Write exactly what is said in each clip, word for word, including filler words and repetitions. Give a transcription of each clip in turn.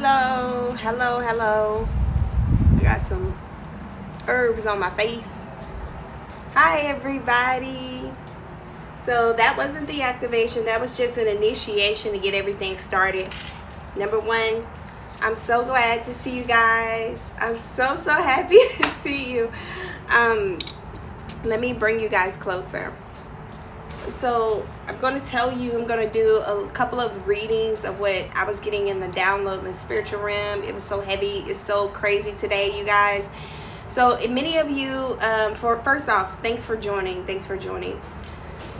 Hello, hello, hello. I got some herbs on my face. Hi, everybody. So that wasn't the activation. That was just an initiation to get everything started. Number one, I'm so glad to see you guys. I'm so, so happy to see you. Um, let me bring you guys closer. So I'm going to tell you, I'm going to do a couple of readings of what I was getting in the download in the spiritual realm. It was so heavy. It's so crazy today, you guys. So many of you, um, for first off, thanks for joining. Thanks for joining.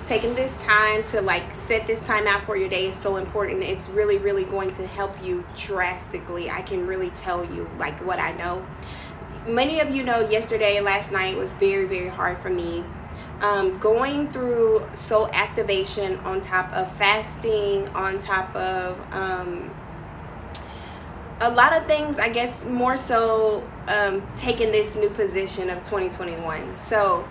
Taking this time to like set this time out for your day is so important. It's really, really going to help you drastically. I can really tell you like what I know. Many of you know yesterday, last night was very, very hard for me. Um, going through soul activation on top of fasting, on top of um, a lot of things, I guess more so um, taking this new position of twenty twenty-one. So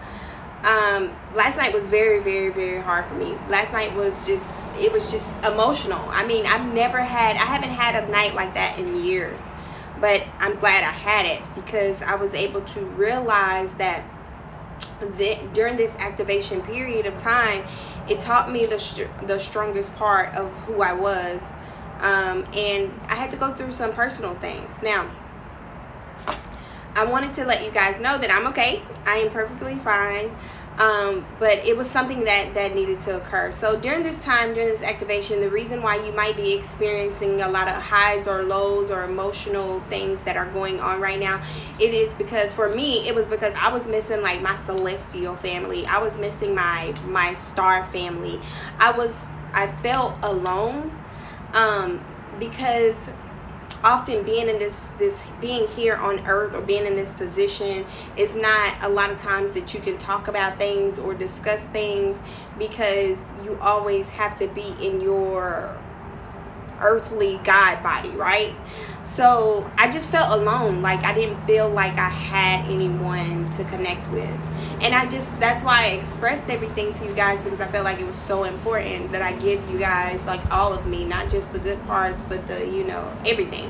um, last night was very, very, very hard for me. Last night was just, it was just emotional. I mean, I've never had, I haven't had a night like that in years, but I'm glad I had it because I was able to realize that The, during this activation period of time, it taught me the, the strongest part of who I was, um, and I had to go through some personal things. Now, I wanted to let you guys know that I'm okay. I am perfectly fine, um, but it was something that, that needed to occur. So during this time, during this activation, the reason why you might be experiencing a lot of highs or lows or emotional things that are going on right now, it is because for me, it was because I was missing like my celestial family. I was missing my my star family. I was I felt alone um, because often being in this this being here on earth or being in this position is not a lot of times that you can talk about things or discuss things because you always have to be in your earthly God body, right? So I just felt alone. Like I didn't feel like I had anyone to connect with, and I just that's why I expressed everything to you guys, because I felt like it was so important that I give you guys like all of me, not just the good parts, but the, you know, everything.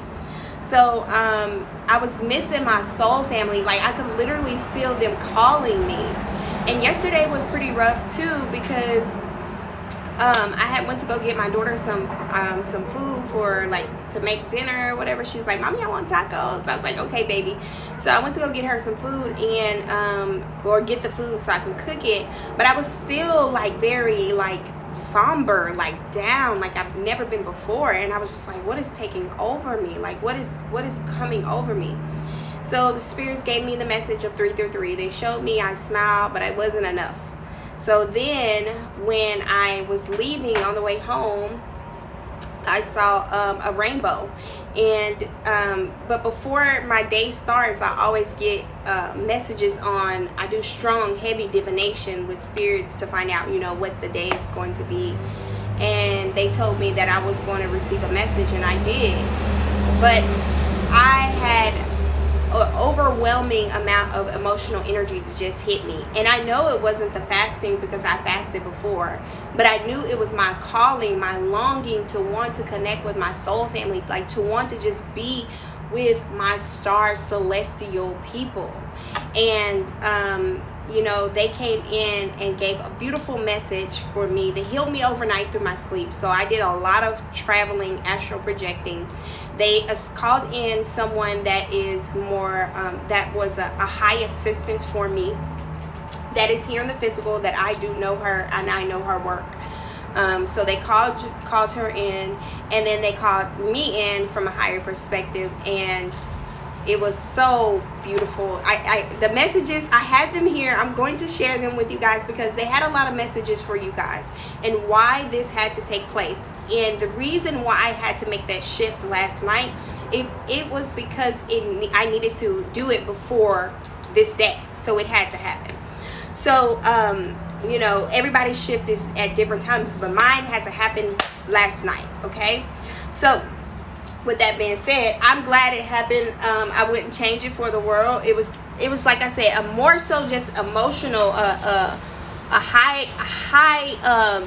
So um I was missing my soul family. Like I could literally feel them calling me. And yesterday was pretty rough too, because Um, I had went to go get my daughter some um, some food for like to make dinner or whatever. She's like, "Mommy, I want tacos." I was like, "Okay, baby." So I went to go get her some food and um, or get the food so I can cook it. But I was still like very like somber, like down, like I've never been before. And I was just like, "What is taking over me? Like, what is what is coming over me?" So the spirits gave me the message of three through three. They showed me I smiled, but it wasn't enough. So then when I was leaving on the way home, I saw um, a rainbow. And um, but before my day starts, I always get uh, messages on, I do strong, heavy divination with spirits to find out, you know, what the day is going to be. And they told me that I was going to receive a message, and I did. But I had an overwhelming amount of emotional energy to just hit me, and I know it wasn't the fasting because I fasted before, but I knew it was my calling, my longing to want to connect with my soul family, like to want to just be with my star celestial people. And um you know, they came in and gave a beautiful message for me. They healed me overnight through my sleep. So I did a lot of traveling, astral projecting. They called in someone that is more, um, that was a, a high assistance for me, that is here in the physical, that I do know her and I know her work. Um, so they called, called her in, and then they called me in from a higher perspective, and it was so beautiful. I, I the messages, I had them here. I'm going to share them with you guys because they had a lot of messages for you guys and why this had to take place. And the reason why I had to make that shift last night, it, it was because it, I needed to do it before this day. So it had to happen. So, um, you know, everybody's shift is at different times, but mine had to happen last night, okay? So, with that being said, I'm glad it happened. um I wouldn't change it for the world. It was it was like I said, a more so just emotional, uh, uh a high high um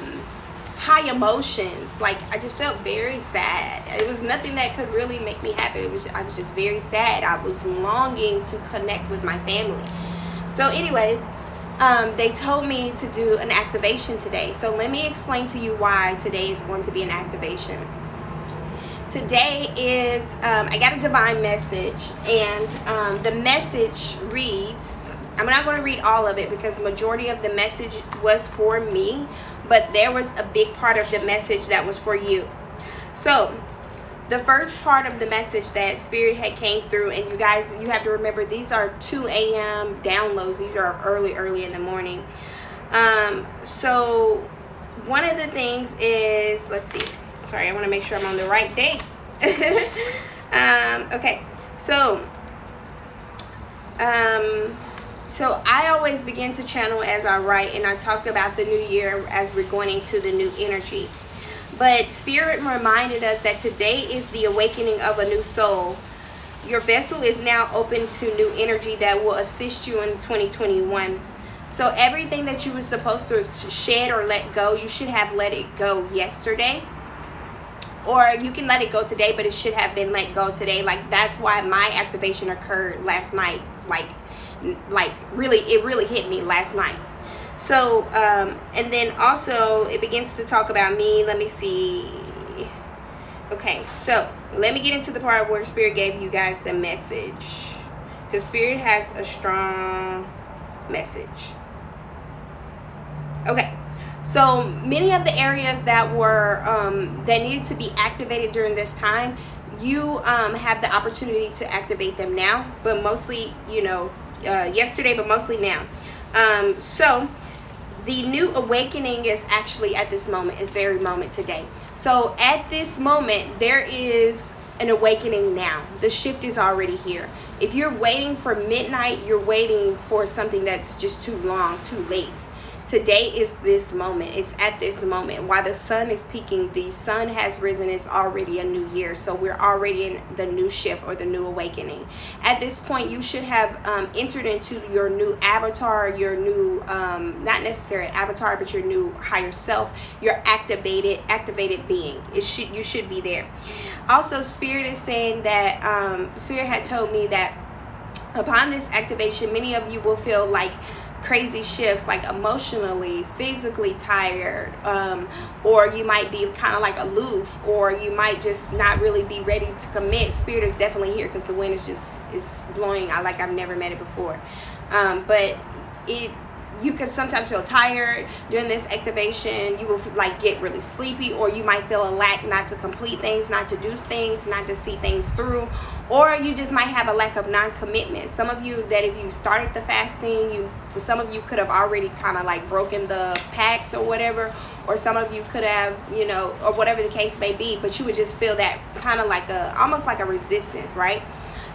high emotions. Like, I just felt very sad. It was nothing that could really make me happy. It was, I was just very sad. I was longing to connect with my family. So anyways, um, they told me to do an activation today. So let me explain to you why today is going to be an activation. Today is, um, I got a divine message, and um, the message reads, I'm not going to read all of it because the majority of the message was for me, but there was a big part of the message that was for you. So the first part of the message that Spirit had came through, and you guys, you have to remember, these are two A M downloads. These are early, early in the morning. Um, so one of the things is, let's see. Sorry, I want to make sure I'm on the right day. um, okay, so um, so I always begin to channel as I write, and I talked about the new year as we're going into the new energy. But Spirit reminded us that today is the awakening of a new soul. Your vessel is now open to new energy that will assist you in twenty twenty-one. So everything that you were supposed to shed or let go, you should have let it go yesterday. Or you can let it go today, but it should have been let go today. Like, that's why my activation occurred last night. Like, like really, it really hit me last night. So, um, and then also it begins to talk about me. Let me see. Okay, so let me get into the part where Spirit gave you guys the message. Because Spirit has a strong message. Okay. So many of the areas that were um, that needed to be activated during this time, you um, have the opportunity to activate them now, but mostly, you know, uh, yesterday, but mostly now. Um, so the new awakening is actually at this moment, this very moment today. So at this moment, there is an awakening now. The shift is already here. If you're waiting for midnight, you're waiting for something that's just too long, too late. Today is this moment. It's at this moment. While the sun is peaking, the sun has risen. It's already a new year. So we're already in the new shift or the new awakening. At this point, you should have um, entered into your new avatar, your new, um, not necessarily avatar, but your new higher self, your activated, activated being. It should, you should be there. Also, Spirit is saying that, um, Spirit had told me that upon this activation, many of you will feel like crazy shifts, like emotionally, physically tired, um, or you might be kind of like aloof, or you might just not really be ready to commit. Spirit is definitely here because the wind is just is blowing out like I've never met it before. Um, but it, you could sometimes feel tired during this activation. You will like get really sleepy, or you might feel a lack not to complete things, not to do things, not to see things through, or you just might have a lack of non-commitment. Some of you that if you started the fasting, you some of you could have already kind of like broken the pact or whatever, or some of you could have, you know, or whatever the case may be, but you would just feel that kind of like a almost like a resistance, right?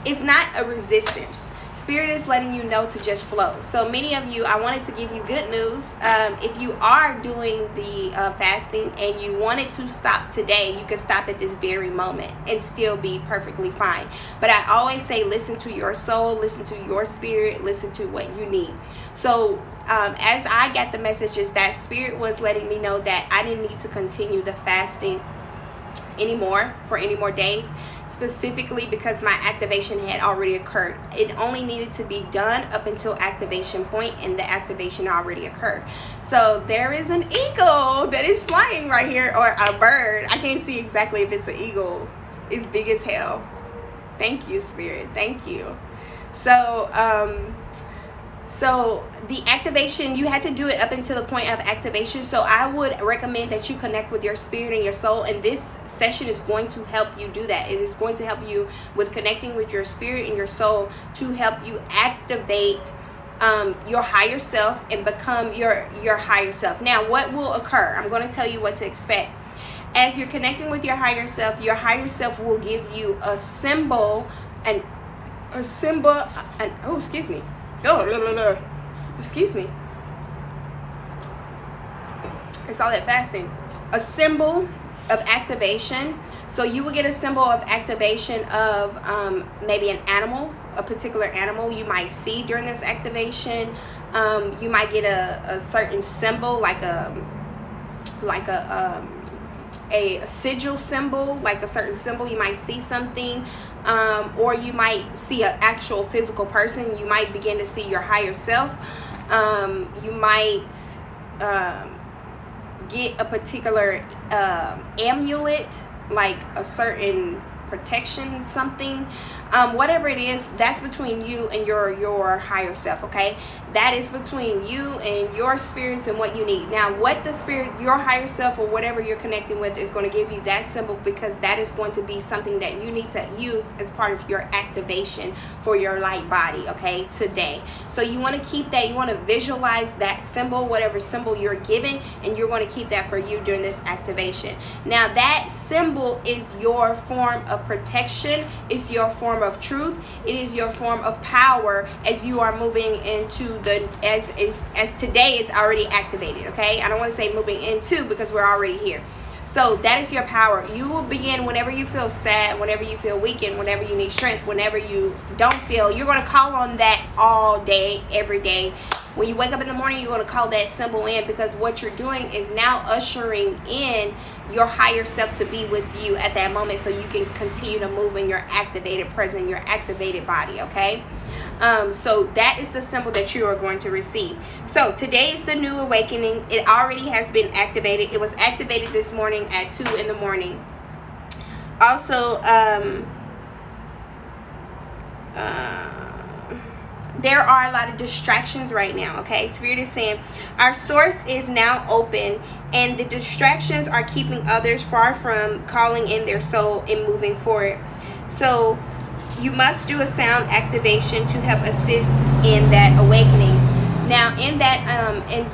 It's not a resistance. Spirit is letting you know to just flow. So many of you, I wanted to give you good news. Um, if you are doing the uh, fasting and you wanted to stop today, you could stop at this very moment and still be perfectly fine. But I always say, listen to your soul, listen to your spirit, listen to what you need. So um, as I got the messages, that Spirit was letting me know that I didn't need to continue the fasting anymore for any more days. Specifically because my activation had already occurred. It only needed to be done up until activation point, and the activation already occurred. So there is an eagle that is flying right here, or a bird. I can't see exactly if it's an eagle. It's big as hell. Thank you, Spirit. Thank you. So, um, so the activation, you had to do it up until the point of activation. So I would recommend that you connect with your spirit and your soul, and this session is going to help you do that. It is going to help you with connecting with your spirit and your soul to help you activate um, your higher self and become your your higher self. Now, what will occur? I'm going to tell you what to expect. As you're connecting with your higher self, your higher self will give you a symbol, and a symbol, and oh, excuse me. No, no, no, no. Excuse me. It's all that fasting. A symbol of activation. So you will get a symbol of activation of um, maybe an animal, a particular animal you might see during this activation. Um, you might get a, a certain symbol, like a like a um, a sigil symbol, like a certain symbol. You might see something, um, or you might see an actual physical person. You might begin to see your higher self. Um, you might um, get a particular uh, amulet, like a certain protection, something, um, whatever it is. That's between you and your your higher self, okay? That is between you and your spirits and what you need. Now, what the spirit, your higher self, or whatever you're connecting with is going to give you that symbol, because that is going to be something that you need to use as part of your activation for your light body, okay, today. So you want to keep that, you want to visualize that symbol, whatever symbol you're given, and you're going to keep that for you during this activation. Now, that symbol is your form of protection, it's your form of truth, it is your form of power as you are moving into the as is as today is already activated, okay? I don't want to say moving into, because we're already here. So that is your power. You will begin whenever you feel sad, whenever you feel weakened, whenever you need strength, whenever you don't feel, you're going to call on that all day, every day. When you wake up in the morning, you're going to call that symbol in, because what you're doing is now ushering in your higher self to be with you at that moment, so you can continue to move in your activated present, your activated body, okay? Um, so that is the symbol that you are going to receive. So today is the new awakening. It already has been activated. It was activated this morning at two in the morning. Also, um, uh, there are a lot of distractions right now, okay? Spirit is saying our source is now open, and the distractions are keeping others far from calling in their soul and moving forward. So you must do a sound activation to help assist in that awakening. Now, in that um, in,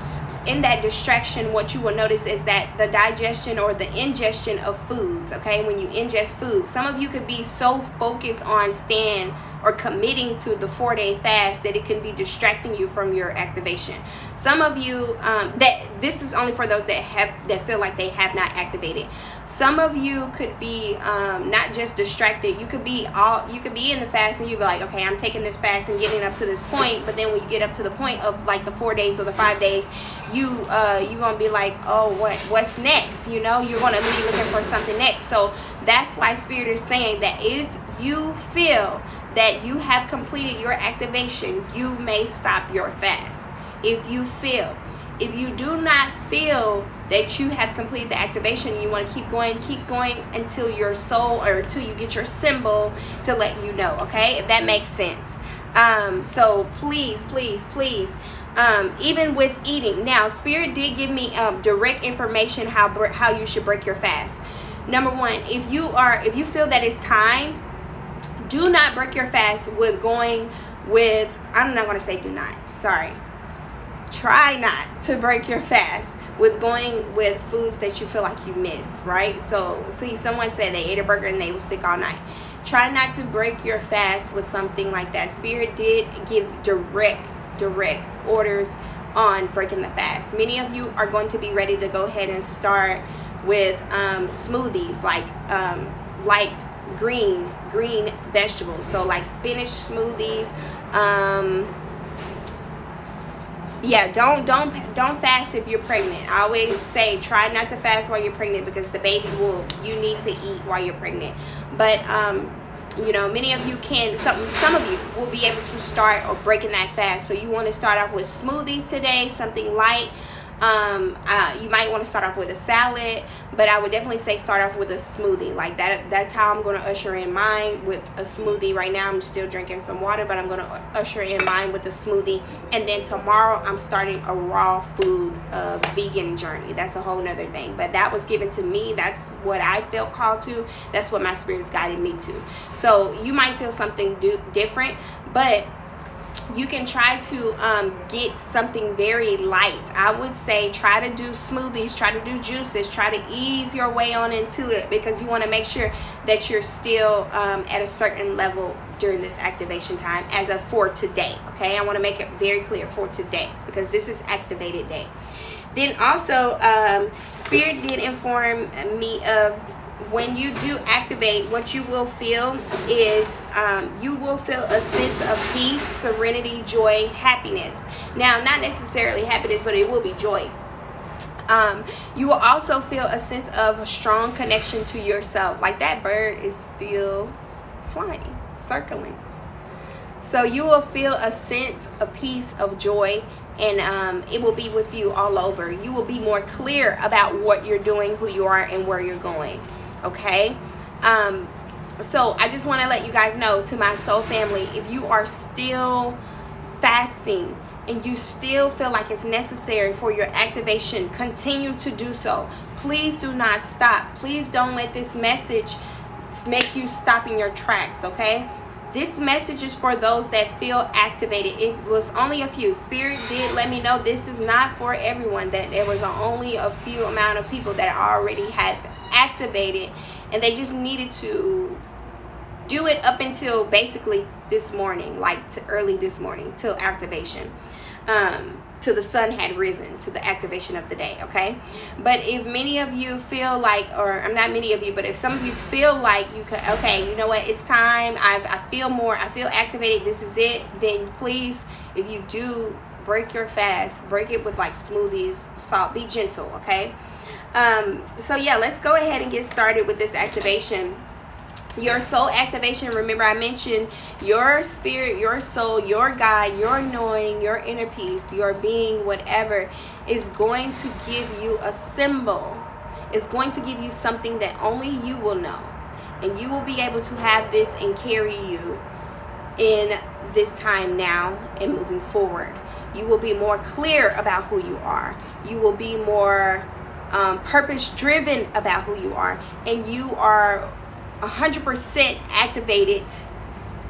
in that distraction, what you will notice is that the digestion or the ingestion of foods, okay? When you ingest food, some of you could be so focused on staying or committing to the four-day fast that it can be distracting you from your activation. Some of you, um, that this is only for those that have that feel like they have not activated. Some of you could be um, not just distracted. You could be all you could be in the fast, and you'd be like, okay, I'm taking this fast and getting up to this point. But then when you get up to the point of like the four days or the five days, you uh, you're gonna be like, oh, what what's next? You know, you're gonna be looking for something next. So that's why Spirit is saying that if you feel that you have completed your activation, you may stop your fast. If you feel, if you do not feel that you have completed the activation, you want to keep going, keep going until your soul or until you get your symbol to let you know, okay? If that makes sense. Um, so please, please, please. Um, even with eating. Now, Spirit did give me um, direct information how how you should break your fast. Number one, if you are if you feel that it's time, do not break your fast with going with, I'm not going to say do not, sorry. Try not to break your fast with going with foods that you feel like you miss, right? So, see, someone said they ate a burger and they were sick all night. Try not to break your fast with something like that. Spirit did give direct, direct orders on breaking the fast. Many of you are going to be ready to go ahead and start with um, smoothies, like um, light green green vegetables, so like spinach smoothies. um yeah don't don't don't fast if you're pregnant. I always say try not to fast while you're pregnant, because the baby will, you need to eat while you're pregnant. But um you know, many of you can, some some of you will be able to start or breaking that fast. So you want to start off with smoothies today, something light. Um, uh, you might want to start off with a salad, but I would definitely say start off with a smoothie. Like that, that's how I'm going to usher in mine, with a smoothie. Right now I'm still drinking some water, but I'm going to usher in mine with a smoothie. And then tomorrow I'm starting a raw food, uh, vegan journey. That's a whole nother thing, but that was given to me. That's what I felt called to. That's what my spirits guided me to. So you might feel something do different, but you can try to um, get something very light. I would say try to do smoothies, try to do juices, try to ease your way on into it, because you want to make sure that you're still um, at a certain level during this activation time as a for today, okay? I want to make it very clear for today, because this is activated day. Then also, um, Spirit did inform me of when you do activate, what you will feel is um, you will feel a sense of peace, serenity, joy, happiness. Now, not necessarily happiness, but it will be joy. Um, you will also feel a sense of a strong connection to yourself. Like that bird is still flying, circling. So you will feel a sense, a peace of joy, and um, it will be with you all over. You will be more clear about what you're doing, who you are, and where you're going. Okay? Um, so I just want to let you guys know, to my soul family, if you are still fasting and you still feel like it's necessary for your activation, continue to do so. Please do not stop. Please don't let this message make you stop in your tracks, okay? This message is for those that feel activated. It was only a few. Spirit did let me know this is not for everyone, that there was only a few amount of people that already had activated, and they just needed to do it up until basically this morning, like to early this morning, till activation, um, till the sun had risen, to the activation of the day, okay? But if many of you feel like, or I'm not many of you, but if some of you feel like you could, okay, you know what, it's time, I've, I feel more, I feel activated, this is it, then please, if you do break your fast, break it with like smoothies, salt, be gentle, okay? Um, so yeah, let's go ahead and get started with this activation. Your soul activation, remember I mentioned your spirit, your soul, your God, your knowing, your inner peace, your being, whatever, is going to give you a symbol. It's going to give you something that only you will know. And you will be able to have this and carry you in this time now and moving forward. You will be more clear about who you are. You will be more um, purpose-driven about who you are. And you are one hundred percent activated.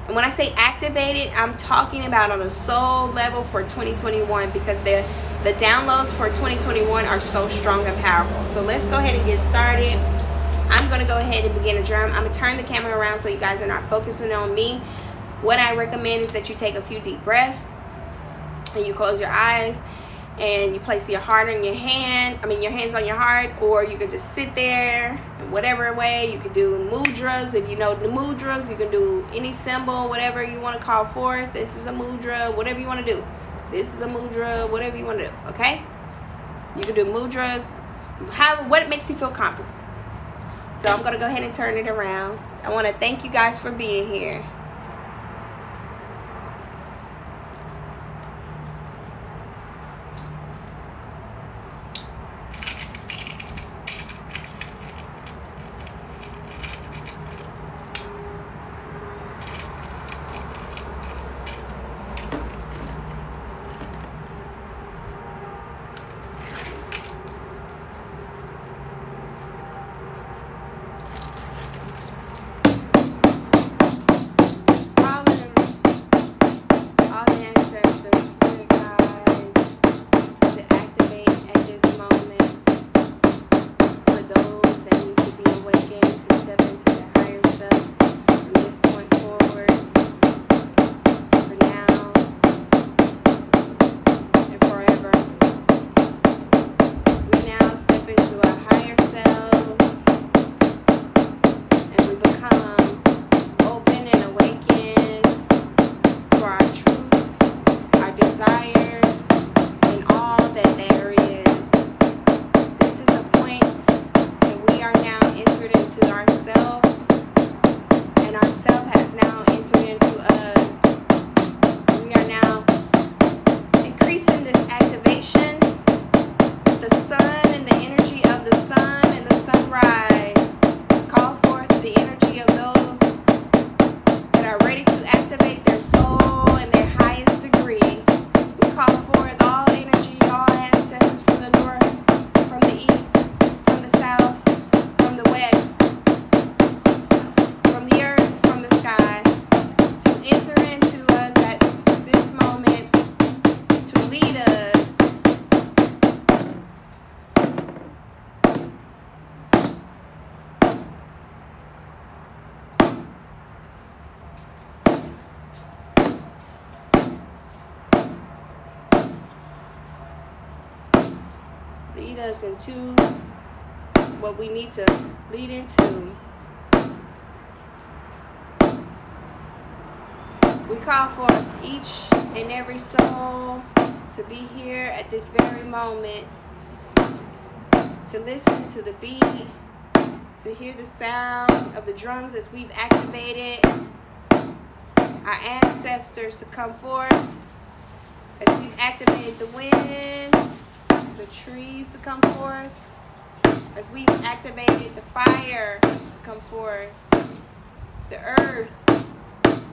And when I say activated, I'm talking about on a soul level for twenty twenty-one, because the the downloads for twenty twenty-one are so strong and powerful. So let's go ahead and get started. I'm gonna go ahead and begin a drum. I'm gonna turn the camera around so you guys are not focusing on me. What I recommend is that you take a few deep breaths and you close your eyes and you place your heart on your hand, I mean your hands on your heart, or you can just sit there in whatever way. You can do mudras, if you know the mudras, you can do any symbol, whatever you want to call forth. This is a mudra, whatever you want to do. This is a mudra, whatever you want to do, okay? You can do mudras, how, what makes you feel comfortable. So I'm going to go ahead and turn it around. I want to thank you guys for being here. Lead us into what we need to lead into. We call for each and every soul to be here at this very moment to listen to the beat, to hear the sound of the drums as we've activated our ancestors to come forth, as we've activated the wind, the trees to come forth, as we've activated the fire to come forth, the earth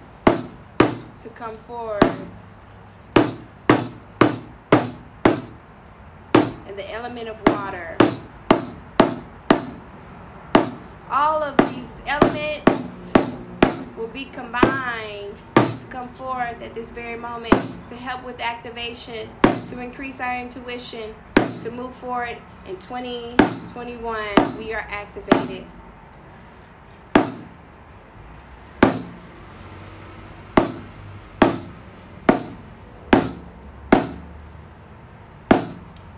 to come forth, and the element of water. All of these elements will be combined to come forth at this very moment to help with activation, to increase our intuition, to move forward in twenty twenty-one. We are activated.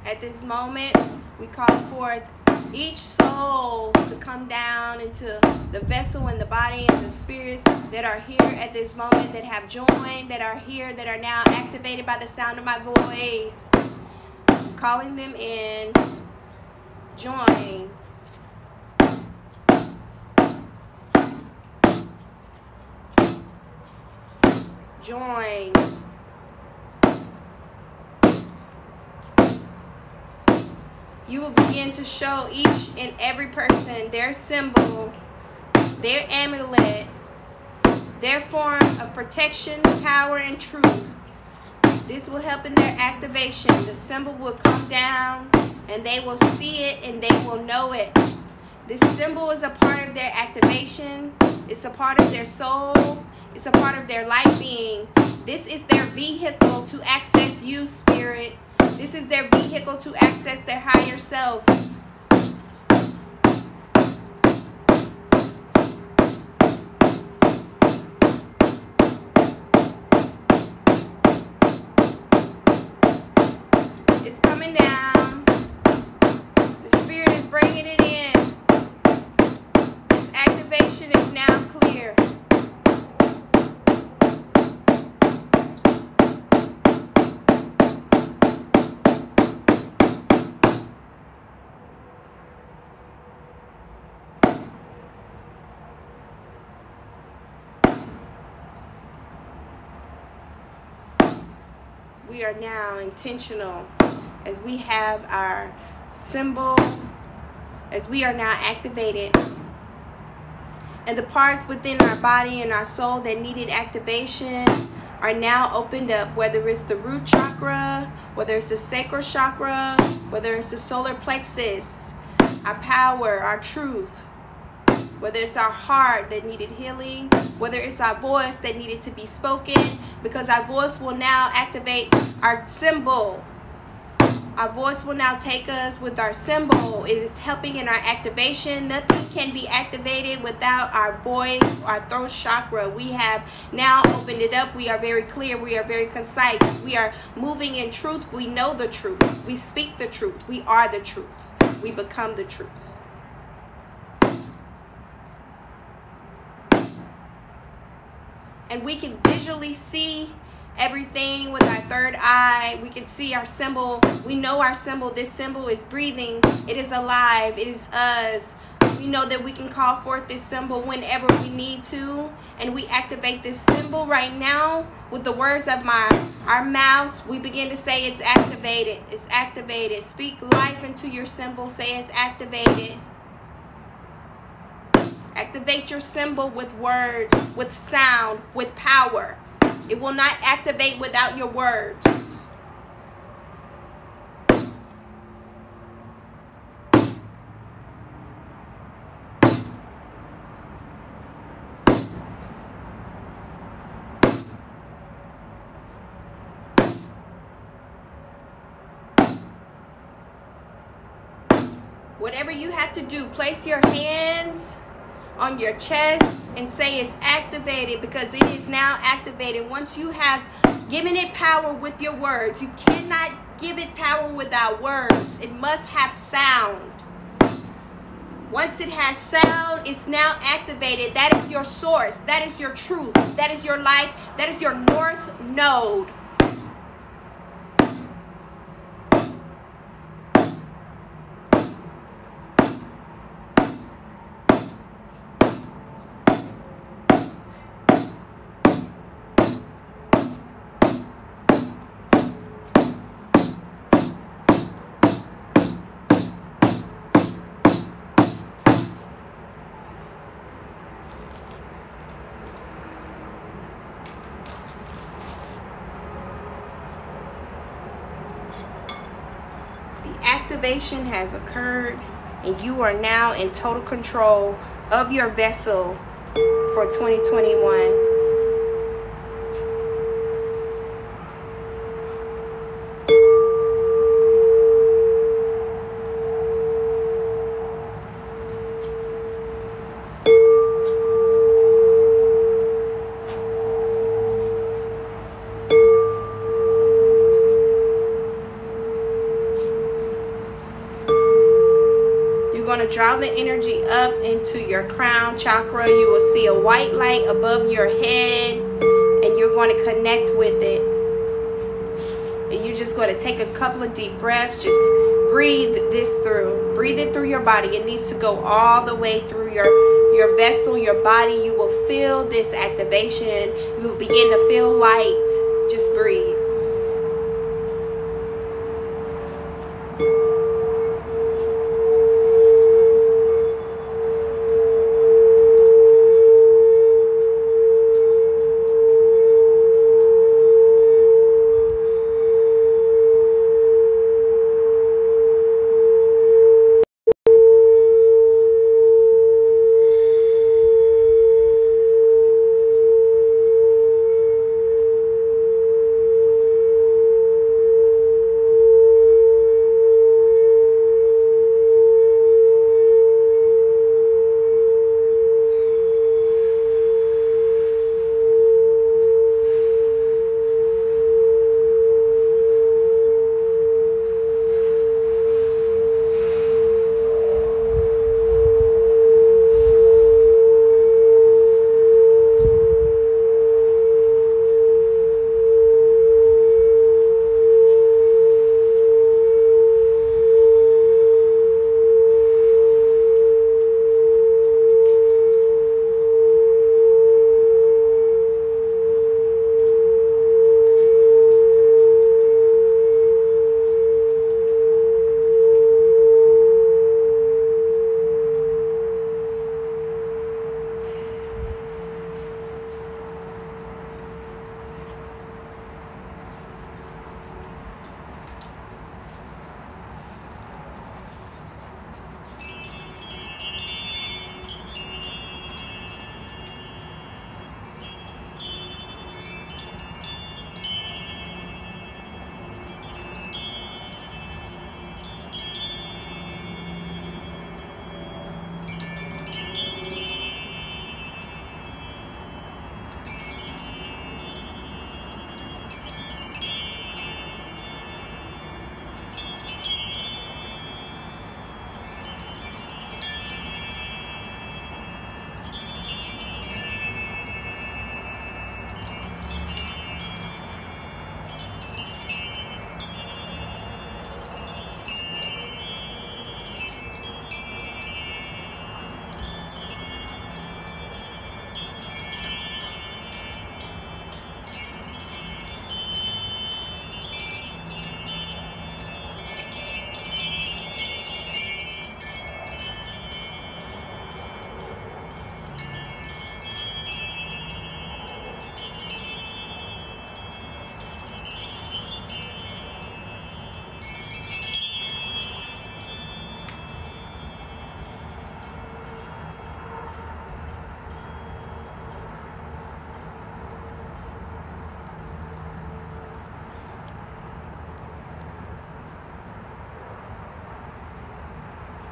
At this moment, we call forth each soul to come down into the vessel and the body and the spirits that are here at this moment, that have joined, that are here, that are now activated by the sound of my voice. I'm calling them in. Join. Join. You will begin to show each and every person their symbol, their amulet, their form of protection, power, and truth. This will help in their activation. The symbol will come down and they will see it and they will know it. This symbol is a part of their activation. It's a part of their soul. It's a part of their life being. This is their vehicle to access you, spirit. This is their vehicle to access their higher self. It's coming down. The spirit is bringing it in. This activation is now clear. We are now intentional as we have our symbol, as we are now activated. And the parts within our body and our soul that needed activation are now opened up, whether it's the root chakra, whether it's the sacral chakra, whether it's the solar plexus, our power, our truth, whether it's our heart that needed healing, whether it's our voice that needed to be spoken, because our voice will now activate our symbol. Our voice will now take us with our symbol. It is helping in our activation. Nothing can be activated without our voice, our throat chakra. We have now opened it up. We are very clear. We are very concise. We are moving in truth. We know the truth. We speak the truth. We are the truth. We become the truth. And we can visually see everything with our third eye. We can see our symbol. We know our symbol. This symbol is breathing. It is alive. It is us. We know that we can call forth this symbol whenever we need to. And we activate this symbol right now with the words of my, our mouths. We begin to say it's activated. It's activated. Speak life into your symbol. Say it's activated. Activate your symbol with words, with sound, with power. It will not activate without your words. Whatever you have to do, place your hands on your chest and say it's activated, because it is now activated. Once you have given it power with your words, you cannot give it power without words. It must have sound. Once it has sound, it's now activated. That is your source. That is your truth. That is your life. That is your north node. activation has occurred and you are now in total control of your vessel for twenty twenty-one. Going to draw the energy up into your crown chakra. You will see a white light above your head and you're going to connect with it, and you're just going to take a couple of deep breaths. Just breathe this through, breathe it through your body. It needs to go all the way through your your vessel, your body. You will feel this activation. You will begin to feel light. Just breathe.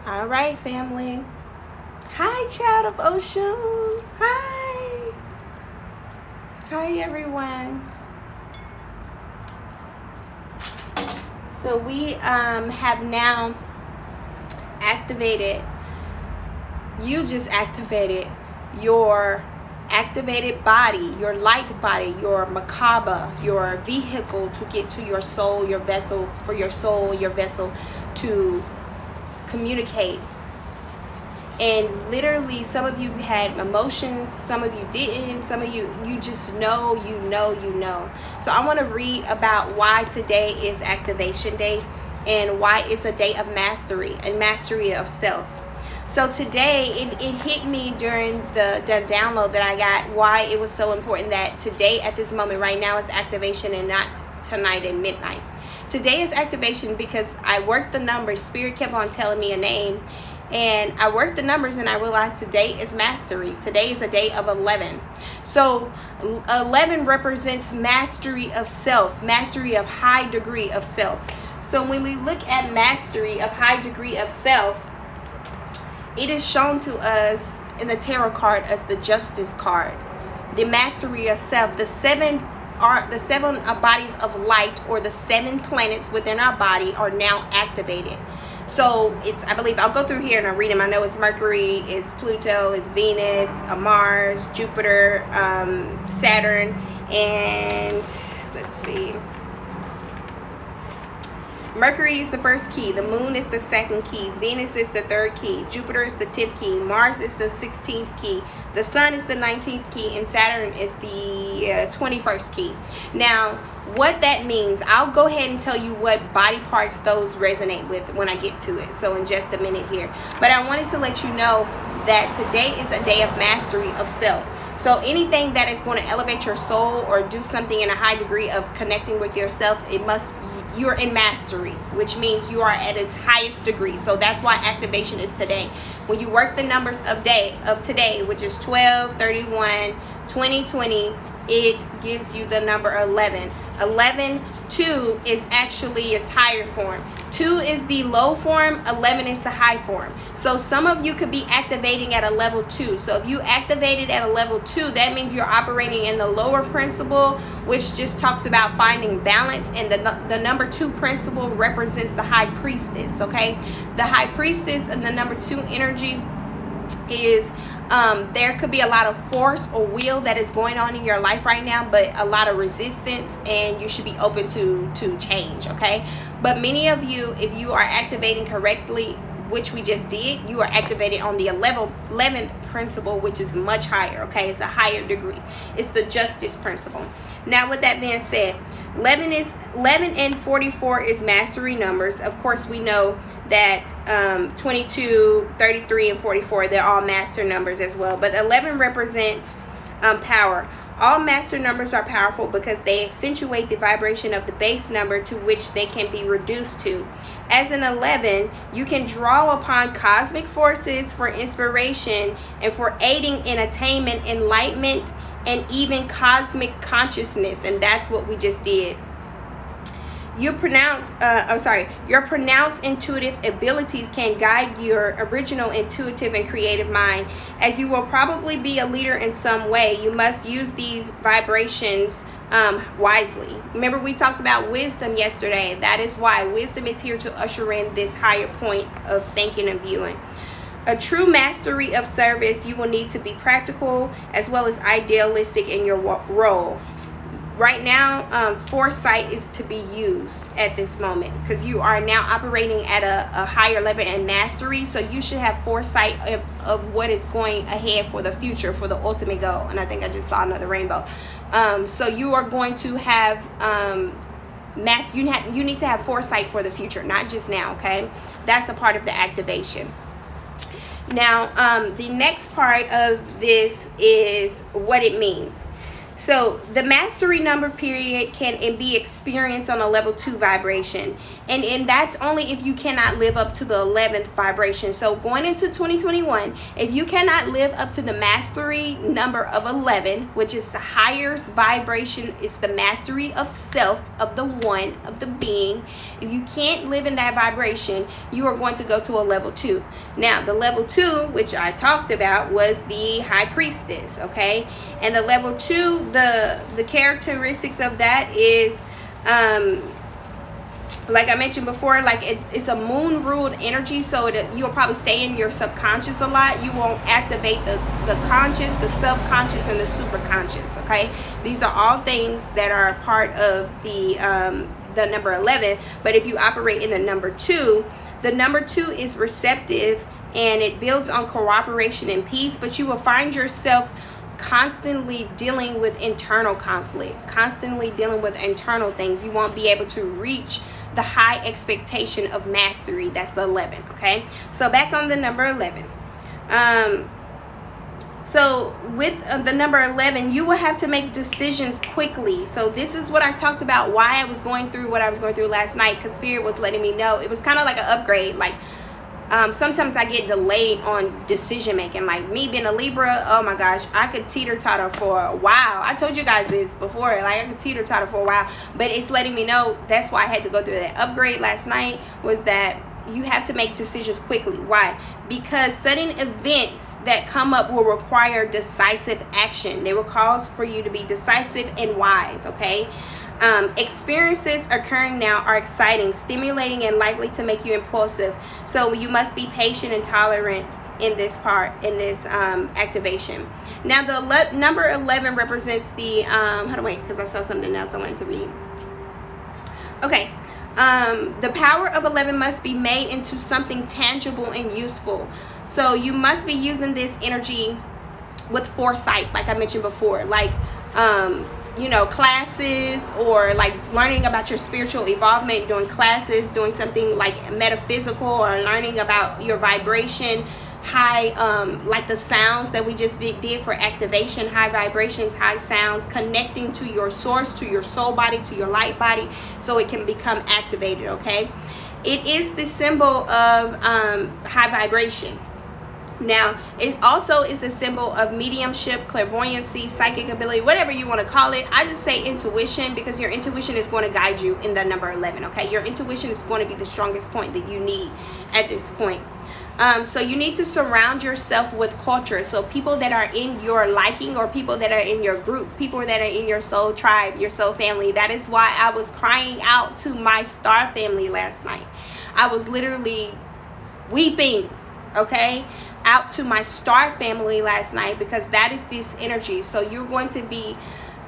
All right, family. Hi, Child of Oshun. Hi. Hi, everyone. So we um, have now activated, you just activated your activated body, your light body, your Makaba, your vehicle to get to your soul, your vessel, for your soul, your vessel to communicate. And literally some of you had emotions, some of you didn't, some of you you just know, you know, you know. So I want to read about why today is activation day and why it's a day of mastery and mastery of self. So today it, it hit me during the, the download that I got, why it was so important that today at this moment right now is activation and not tonight at midnight. today is activation because I worked the numbers. Spirit kept on telling me a name, and I worked the numbers and I realized today is mastery. Today is a day of eleven. So eleven represents mastery of self, mastery of high degree of self. So when we look at mastery of high degree of self, it is shown to us in the tarot card as the justice card, the mastery of self, the seven are the seven bodies of light, or the seven planets within our body are now activated. So it's, I believe, I'll go through here and I'll read them. I know it's Mercury, it's Pluto, it's Venus, Mars, Jupiter, um, Saturn, and let's see. Mercury is the first key, the moon is the second key, Venus is the third key, Jupiter is the tenth key, Mars is the sixteenth key, the sun is the nineteenth key, and Saturn is the uh, twenty-first key. Now, what that means, I'll go ahead and tell you what body parts those resonate with when I get to it, so in just a minute here. But I wanted to let you know that today is a day of mastery of self. So anything that is going to elevate your soul or do something in a high degree of connecting with yourself, it must be, you're in mastery, which means you are at its highest degree. So that's why activation is today. When you work the numbers of day of today, which is twelve, thirty-one, twenty, twenty, it gives you the number eleven. eleven, two is actually its higher form. two is the low form, eleven is the high form. So some of you could be activating at a level two. So if you activated at a level two, that means you're operating in the lower principle, which just talks about finding balance, and the, the number two principle represents the high priestess, okay? The high priestess and the number two energy is, um, there could be a lot of force or will that is going on in your life right now, but a lot of resistance, and you should be open to to change, okay? But many of you, if you are activating correctly, which we just did, you are activated on the eleventh principle, which is much higher, okay? It's a higher degree. It's the justice principle. Now, with that being said, eleven is eleven and forty-four is mastery numbers. Of course, we know that um, twenty-two, thirty-three, and forty-four, they're all master numbers as well. But eleven represents um, power. All master numbers are powerful because they accentuate the vibration of the base number to which they can be reduced to. As an eleven, you can draw upon cosmic forces for inspiration and for aiding in attainment, enlightenment, and even cosmic consciousness. And that's what we just did. Your pronounced, uh, I'm sorry, your pronounced intuitive abilities can guide your original intuitive and creative mind. As you will probably be a leader in some way, you must use these vibrations um, wisely. Remember, we talked about wisdom yesterday. That is why wisdom is here to usher in this higher point of thinking and viewing. A true mastery of service, you will need to be practical as well as idealistic in your role. Right now, um, foresight is to be used at this moment because you are now operating at a, a higher level and mastery. So you should have foresight of, of what is going ahead for the future, for the ultimate goal. And I think I just saw another rainbow. Um, so you are going to have um, mass. You, have, you need to have foresight for the future, not just now. Okay, that's a part of the activation. Now, um, the next part of this is what it means. So the mastery number period can be experienced on a level two vibration. And, and that's only if you cannot live up to the eleventh vibration. So going into twenty twenty-one, if you cannot live up to the mastery number of eleven, which is the highest vibration, it's the mastery of self, of the one, of the being. If you can't live in that vibration, you are going to go to a level two. Now, the level two, which I talked about, was the high priestess, okay? And the level two, the the characteristics of that is um like I mentioned before, like it, it's a moon ruled energy, so it, you'll probably stay in your subconscious a lot. You won't activate the the conscious, the subconscious, and the superconscious, okay? These are all things that are a part of the um the number eleven. But if you operate in the number two, the number two is receptive, and it builds on cooperation and peace. But you will find yourself constantly dealing with internal conflict, constantly dealing with internal things. You won't be able to reach the high expectation of mastery. That's eleven, okay? So back on the number eleven. Um, So with the number eleven, you will have to make decisions quickly. So this is what I talked about, why I was going through what I was going through last night, because Spirit was letting me know. It was kind of like an upgrade. Like um, sometimes I get delayed on decision making. Like me being a Libra, oh my gosh, I could teeter-totter for a while. I told you guys this before. Like I could teeter-totter for a while. But it's letting me know that's why I had to go through that upgrade last night, was that you have to make decisions quickly. Why? Because sudden events that come up will require decisive action. They will cause for you to be decisive and wise, okay? Um, experiences occurring now are exciting, stimulating, and likely to make you impulsive. So you must be patient and tolerant in this part, in this um, activation. Now, the number eleven represents the, um, hold on, wait, because I saw something else I wanted to read. Okay. Um, the power of eleven must be made into something tangible and useful. So you must be using this energy with foresight, like I mentioned before, like, um, you know, classes, or like learning about your spiritual evolvement, doing classes, doing something like metaphysical, or learning about your vibration, high, um, like the sounds that we just did for activation, high vibrations, high sounds, connecting to your source, to your soul body, to your light body, so it can become activated, okay? It is the symbol of um, high vibration. Now, it also is the symbol of mediumship, clairvoyancy, psychic ability, whatever you want to call it. I just say intuition, because your intuition is going to guide you in the number eleven, okay? Your intuition is going to be the strongest point that you need at this point. Um, so you need to surround yourself with culture. So people that are in your liking, or people that are in your group, people that are in your soul tribe, your soul family. That is why I was crying out to my star family last night. I was literally weeping, okay, out to my star family last night, because that is this energy. So you're going to be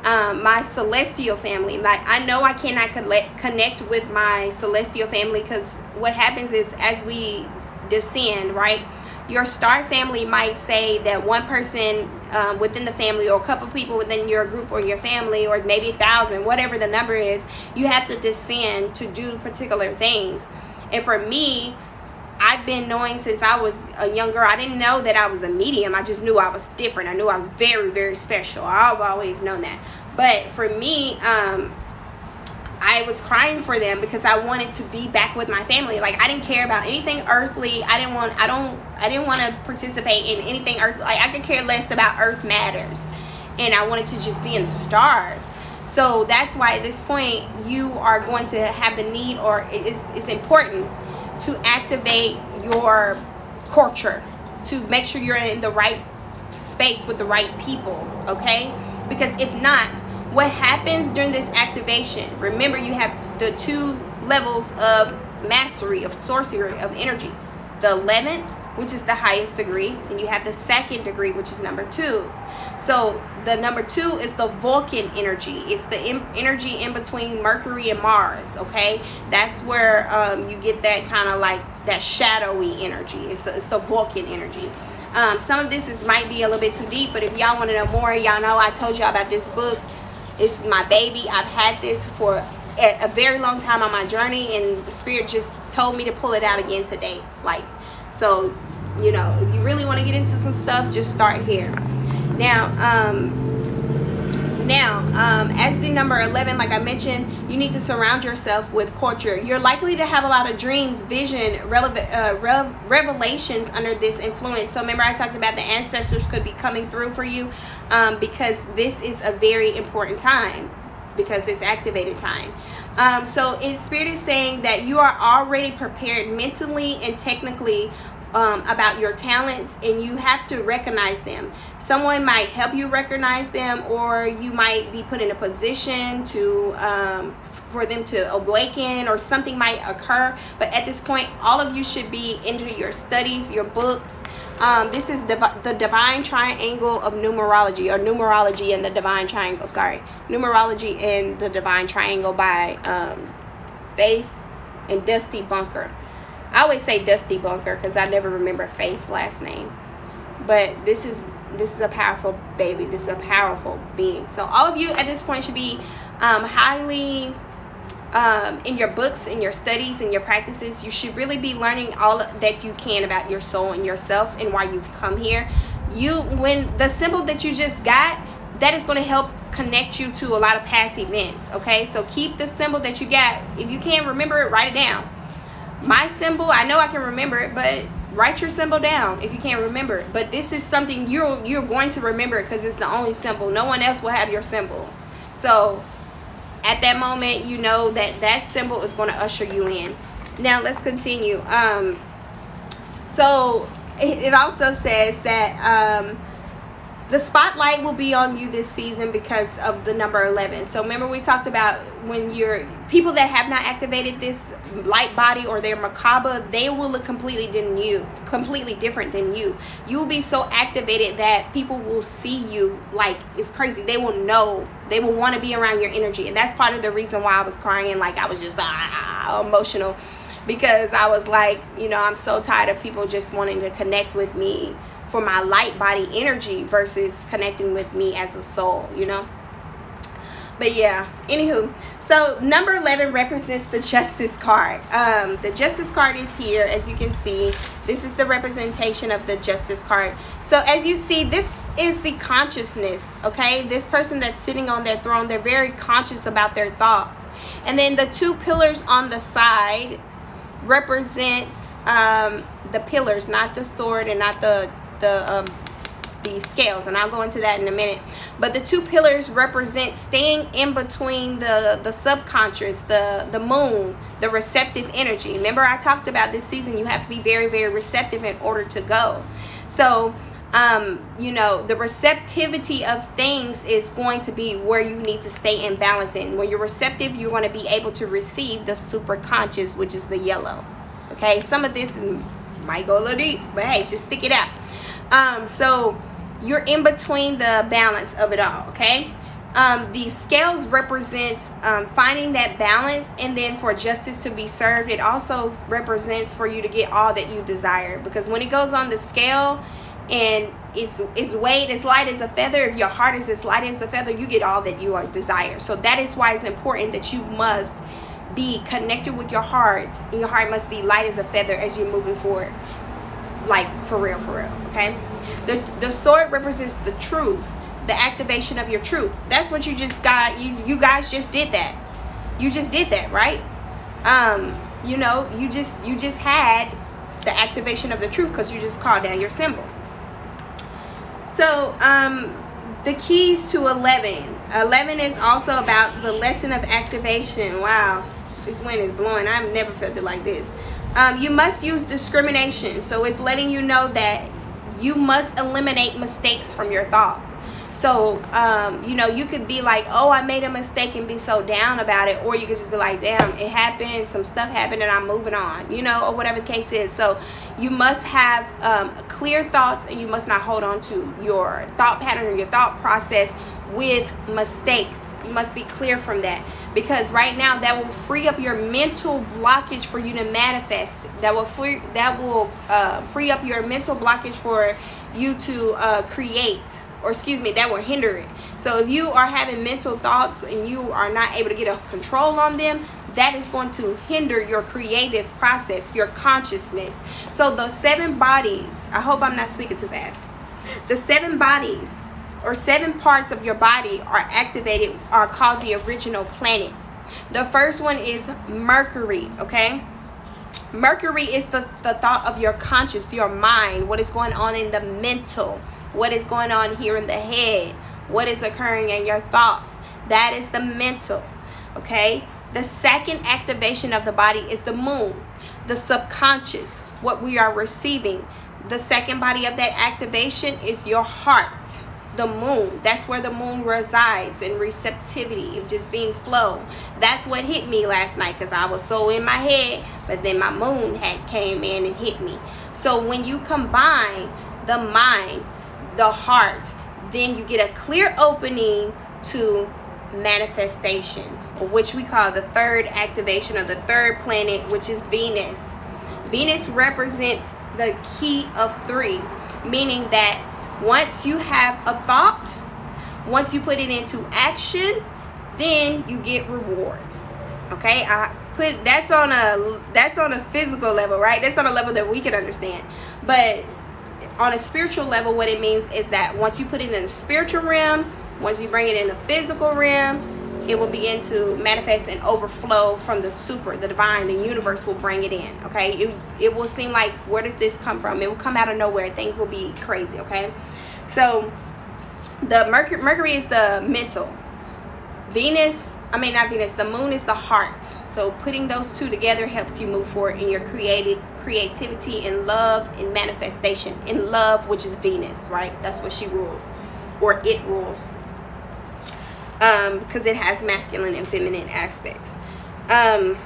um, my celestial family. Like, I know I cannot connect with my celestial family, because what happens is, as we descend, right, your star family might say that one person um, within the family, or a couple people within your group or your family, or maybe a thousand, whatever the number is, you have to descend to do particular things. And for me, I've been knowing since I was a young girl. I didn't know that I was a medium. I just knew I was different. I knew I was very, very special. I've always known that. But for me, um I was crying for them, because I wanted to be back with my family. Like, I didn't care about anything earthly. I didn't want, I don't, I didn't want to participate in anything earthly. Like, I could care less about earth matters, and I wanted to just be in the stars. So that's why at this point you are going to have the need, or it's, it's important to activate your culture, to make sure you're in the right space with the right people, okay? Because if not, what happens during this activation, remember, you have the two levels of mastery, of sorcery, of energy. The eleventh, which is the highest degree, and you have the second degree, which is number two. So the number two is the Vulcan energy. It's the in energy in between Mercury and Mars, okay? That's where um, you get that kind of like that shadowy energy. It's the, it's the Vulcan energy. Um, some of this is, might be a little bit too deep, but if y'all want to know more, y'all know I told y'all about this book. This is my baby. I've had this for a, a very long time on my journey, and Spirit just told me to pull it out again today. Like, so, you know, if you really want to get into some stuff, just start here. Now, um, now, um, as the number eleven, like I mentioned, you need to surround yourself with culture. You're likely to have a lot of dreams, vision, relevant uh, rev revelations under this influence. So remember, I talked about the ancestors could be coming through for you. Um, because this is a very important time, because it's activated time. Um, so it, Spirit is saying that you are already prepared mentally and technically um, about your talents, and you have to recognize them. Someone might help you recognize them, or you might be put in a position to um, for them to awaken, or something might occur. But at this point, all of you should be into your studies, your books. Um, this is the, the divine triangle of numerology, or numerology and the divine triangle. Sorry, numerology and the divine triangle by um, Faith and Dusty Bunker. I always say Dusty Bunker because I never remember Faith's last name. But this is this is a powerful baby. This is a powerful being. So all of you at this point should be um, highly. Um, in your books, in your studies, in your practices, you should really be learning all that you can about your soul and yourself, and why you've come here. you when the symbol that you just got, that is going to help connect you to a lot of past events. Okay, so keep the symbol that you got. If you can't remember it, write it down. My symbol, I know I can remember it, but write your symbol down if you can't remember it. But this is something you're you're going to remember, because it's the only symbol. No one else will have your symbol. So at that moment, you know that that symbol is going to usher you in. Now let's continue. Um so it, it also says that um the spotlight will be on you this season because of the number eleven. So remember, we talked about when you're people that have not activated this light body or their macabre, they will look completely than you, completely different than you. You will be so activated that people will see you like it's crazy. They will know. They will want to be around your energy, and that's part of the reason why I was crying. Like I was just ah, emotional, because I was like, you know, I'm so tired of people just wanting to connect with me for my light body energy versus connecting with me as a soul, you know. But yeah, anywho, so number eleven represents the justice card. Um the justice card is here, as you can see. This is the representation of the justice card. So as you see, this is the consciousness. Okay, this person that's sitting on their throne, they're very conscious about their thoughts. And then the two pillars on the side represents um the pillars, not the sword and not the the um the scales, and I'll go into that in a minute. But the two pillars represent staying in between the the subconscious, the the moon, the receptive energy. Remember, I talked about this season you have to be very very receptive in order to go. So um you know, the receptivity of things is going to be where you need to stay in balance. And when you're receptive, you want to be able to receive the super conscious, which is the yellow. Okay, some of this might go a little deep, but hey, just stick it out. Um, so you're in between the balance of it all, okay? Um, the scales represents um, finding that balance, and then for justice to be served, it also represents for you to get all that you desire. Because when it goes on the scale and it's it's weighed as light as a feather, if your heart is as light as a feather, you get all that you desire. So that is why it's important that you must be connected with your heart, and your heart must be light as a feather as you're moving forward. Like for real for real okay, the the sword represents the truth, the activation of your truth. That's what you just got. You you guys just did that you just did that, right? Um you know, you just you just had the activation of the truth because you just called down your symbol. So um the keys to eleven eleven is also about the lesson of activation. Wow, this wind is blowing. I've never felt it like this. Um, you must use discrimination. So it's letting you know that you must eliminate mistakes from your thoughts. So, um, you know, you could be like, oh, I made a mistake, and be so down about it. Or you could just be like, damn, it happened. Some stuff happened and I'm moving on, you know, or whatever the case is. So you must have um, clear thoughts, and you must not hold on to your thought pattern or your thought process with mistakes. You must be clear from that, because right now that will free up your mental blockage for you to manifest. That will free that will uh, free up your mental blockage for you to uh, create, or excuse me, that will hinder it. So if you are having mental thoughts and you are not able to get a control on them, that is going to hinder your creative process, your consciousness. So the seven bodies, I hope I'm not speaking too fast. The seven bodies, or seven parts of your body, are activated, are called the original planet. The first one is Mercury. Okay, Mercury is the, the thought of your conscious, your mind, what is going on in the mental, what is going on here in the head, what is occurring in your thoughts. That is the mental. Okay, the second activation of the body is the moon, the subconscious, what we are receiving. The second body of that activation is your heart, the moon. That's where the moon resides, in receptivity, of just being flow. That's what hit me last night, because I was so in my head, but then my moon had came in and hit me. So when you combine the mind, the heart, then you get a clear opening to manifestation, which we call the third activation of the third planet, which is Venus. Venus represents the key of three, meaning that once you have a thought, once you put it into action, then you get rewards. Okay, I put that's on a that's on a physical level, right? That's on a level that we can understand. But on a spiritual level, what it means is that once you put it in the spiritual realm, once you bring it in the physical realm, it will begin to manifest and overflow from the super, the divine, the universe will bring it in, okay? It, it will seem like, where does this come from? It will come out of nowhere. Things will be crazy, okay? So, the Mercury, Mercury is the mental. Venus, I mean not Venus, the moon is the heart. So putting those two together helps you move forward in your creative creativity and love and manifestation. In love, which is Venus, right? That's what she rules, or it rules, um, because it has masculine and feminine aspects. Um,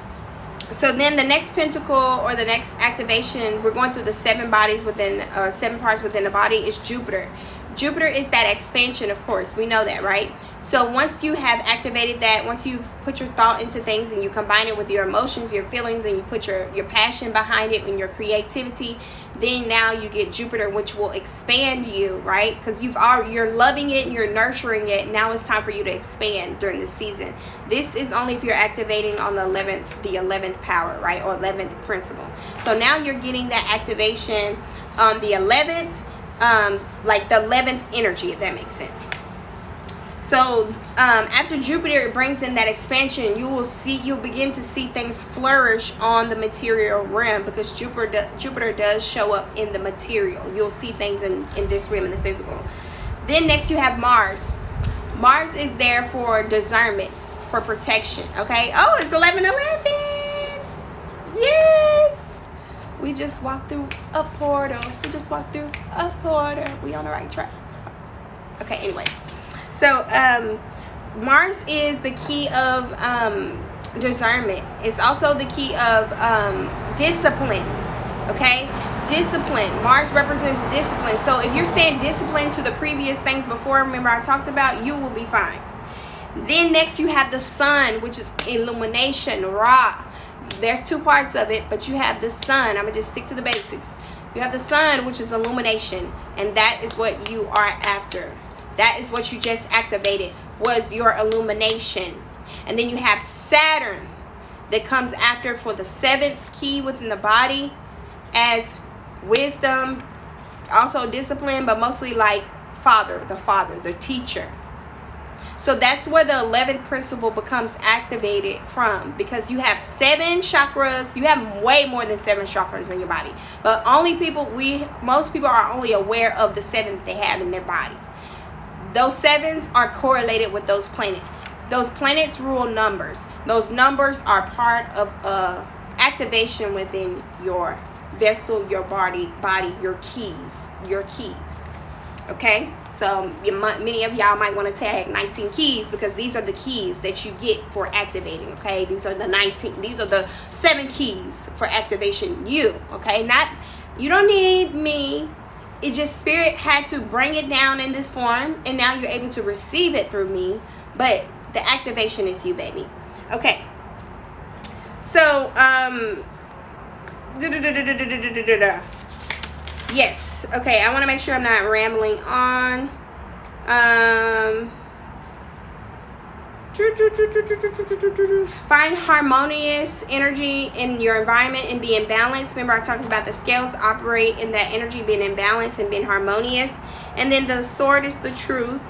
so then the next pentacle, or the next activation, we're going through the seven bodies within, uh, seven parts within the body, is Jupiter. Jupiter is that expansion, of course. We know that, right? So once you have activated that, once you've put your thought into things and you combine it with your emotions, your feelings, and you put your, your passion behind it and your creativity, then now you get Jupiter, which will expand you, right? Because you've all, you're loving it and you're nurturing it. Now it's time for you to expand during the season. This is only if you're activating on the eleventh, the eleventh power, right? Or eleventh principle. So now you're getting that activation on the eleventh, um like the eleventh energy, if that makes sense. So um after Jupiter, it brings in that expansion. You will see, you'll begin to see things flourish on the material realm, because Jupiter Jupiter does show up in the material. You'll see things in in this realm, in the physical. Then next you have Mars. Mars is there for discernment, for protection, okay? Oh, it's eleven eleven. Yes, we just walked through a portal. We just walked through a portal. We on the right track. Okay, anyway. So, um, Mars is the key of um, discernment. It's also the key of um, discipline, okay? Discipline. Mars represents discipline. So, if you're staying disciplined to the previous things before, remember I talked about, you will be fine. Then next you have the sun, which is illumination, Ra. There's two parts of it, but you have the sun. I'm gonna just stick to the basics. You have the sun, which is illumination, and that is what you are after. That is what you just activated, was your illumination. And then you have Saturn, that comes after, for the seventh key within the body, as wisdom, also discipline, but mostly like father, the father, the teacher. So that's where the eleventh principle becomes activated from, because you have seven chakras. You have way more than seven chakras in your body, but only people, we, most people are only aware of the seven that they have in their body. Those sevens are correlated with those planets. Those planets rule numbers. Those numbers are part of uh, activation within your vessel, your body, body, your keys, your keys, okay? So many of y'all might want to tag nineteen keys, because these are the keys that you get for activating, okay? These are the nineteen, these are the seven keys for activation, you, okay? Not, you don't need me. It just, Spirit had to bring it down in this form, and now you're able to receive it through me, but the activation is you, baby. Okay. So, um, yes. Okay, I want to make sure I'm not rambling on. Um, find harmonious energy in your environment and be in balance. Remember, I talked about the scales operate in that energy, being in balance and being harmonious. And then the sword is the truth,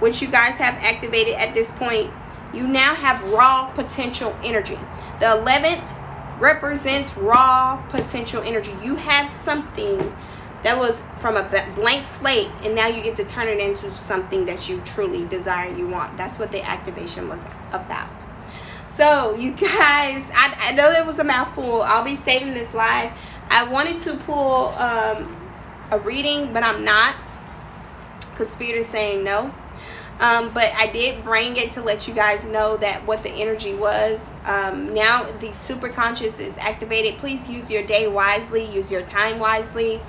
which you guys have activated at this point. You now have raw potential energy. The eleventh represents raw potential energy. You have something that was from a blank slate, and now you get to turn it into something that you truly desire, you want. That's what the activation was about. So you guys, I, I know that was a mouthful. I'll be saving this live. I wanted to pull um, a reading, but I'm not, because Spirit is saying no. Um, but I did bring it to let you guys know that what the energy was. Um, now the super conscious is activated. Please use your day wisely. Use your time wisely.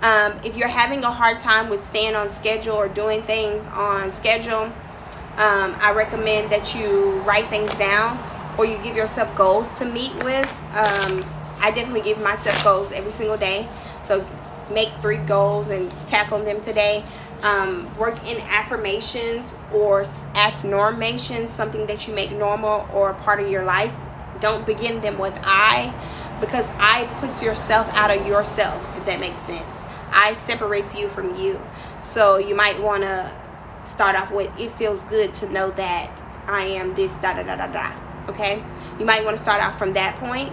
Um, if you're having a hard time with staying on schedule or doing things on schedule, um, I recommend that you write things down, or you give yourself goals to meet with. Um, I definitely give myself goals every single day. So make three goals and tackle them today. Um, work in affirmations or affirmations, something that you make normal or part of your life. Don't begin them with I, because I puts yourself out of yourself, if that makes sense. I separate you from you. So you might want to start off with, it feels good to know that I am this da da da da da. Okay, you might want to start off from that point.